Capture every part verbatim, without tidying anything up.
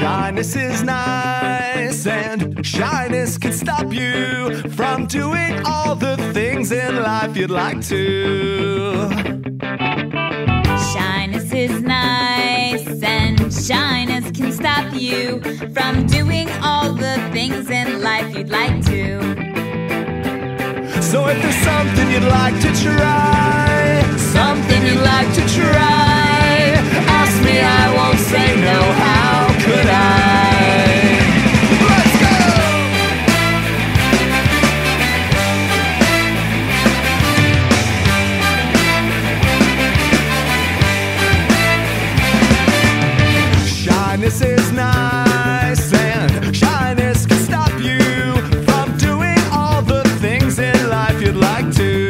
Shyness is nice, and shyness can stop you from doing all the things in life you'd like to. Shyness is nice, and shyness can stop you from doing all the things in life you'd like to. So if there's something you'd like to try, something you'd like to try, ask me, I won't say no. How could I? Let's go! Shyness is nice, and shyness can stop you from doing all the things in life you'd like to.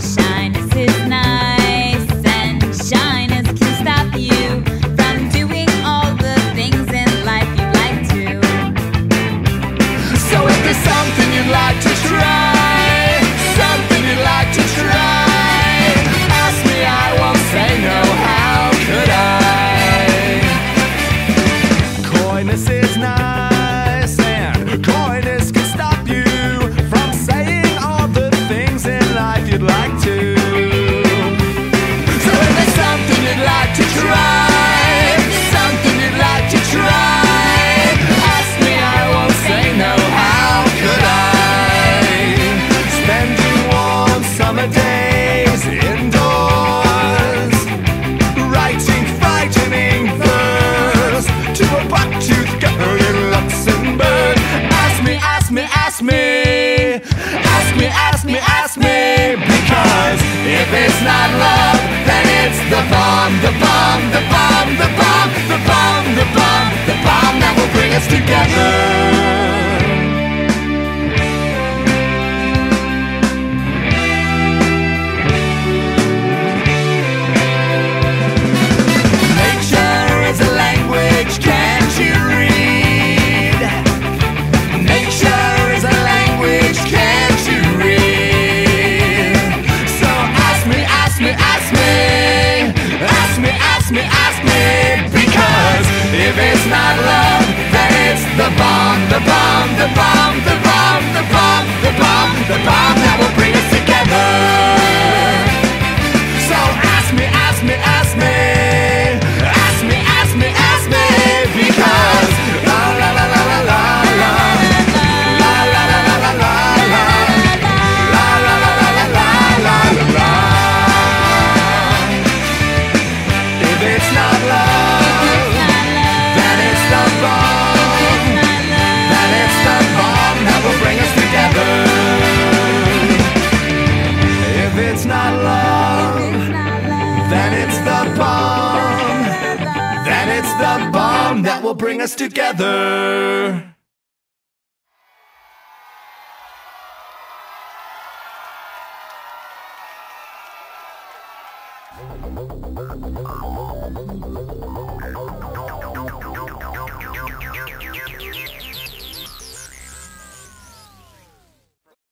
Shyness is nice, and shyness can stop you from doing all the things in life you'd like to. So if there's something you'd like to try, something you'd like to try, ask me, I won't say no. How could I? Coyness is nice, and coyness can stop you from saying all the things in life you'd like to. So if there's something you'd like to try, something you'd like to try, ask me, I won't say no. How could I? Spending warm summer days indoors, writing frightening verse to a buck-toothed girl in Luxembourg. Ask me, ask me, ask me, ask me, ask me, ask me, because if it's not love, then it's the bomb, the bomb, the bomb, the bomb, the bomb, the bomb, the bomb that will bring us together. Nature is a language, can't you read? Nature is a language, can't you read? So ask me, ask me, ask me, ask me, ask me, ask me, because if it's not love, then it's the bomb, the bomb, the bomb, the bomb, the bomb, the bomb, the bomb that will bring us together. So ask me, ask me, ask me. That will bring us together.